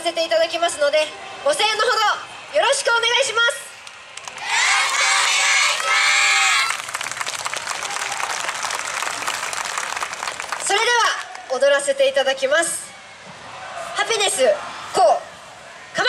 させていただきますので、5000円のほどよろしくお願いします。それでは踊らせていただきます。ハピネスこう構え。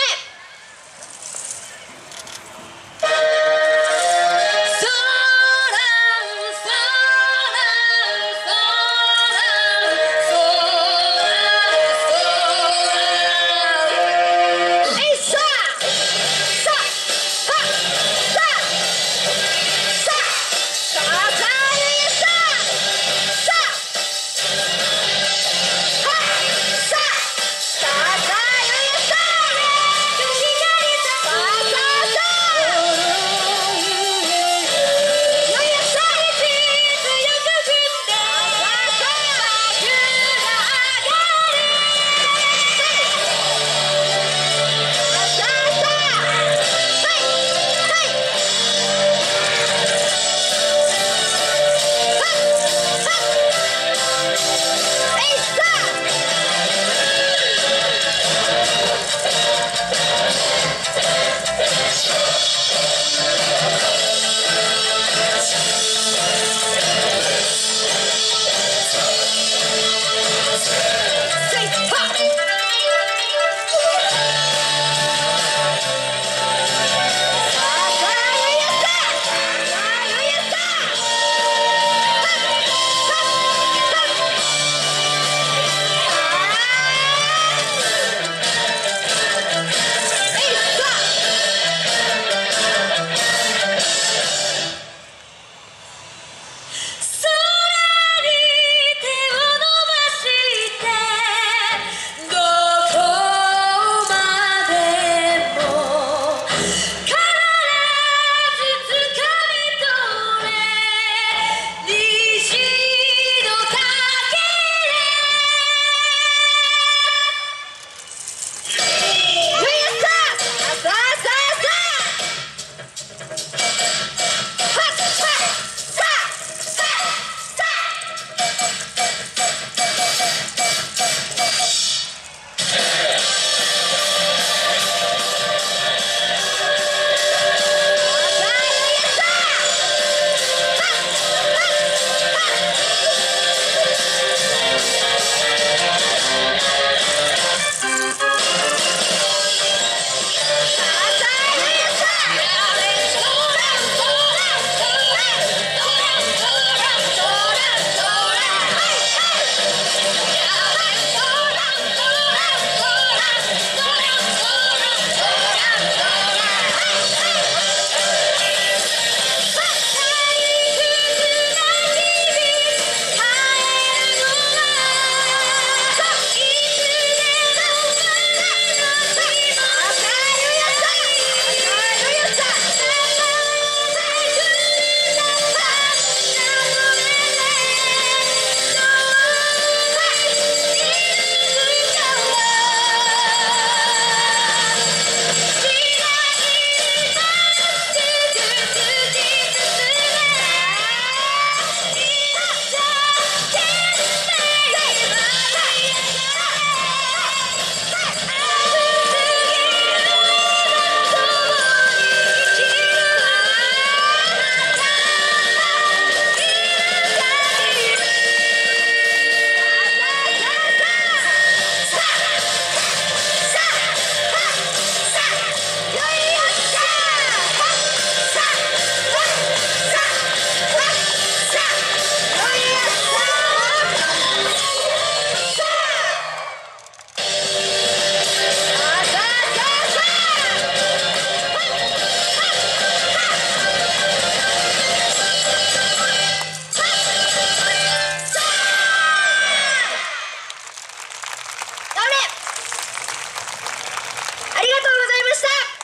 ありがとうございました。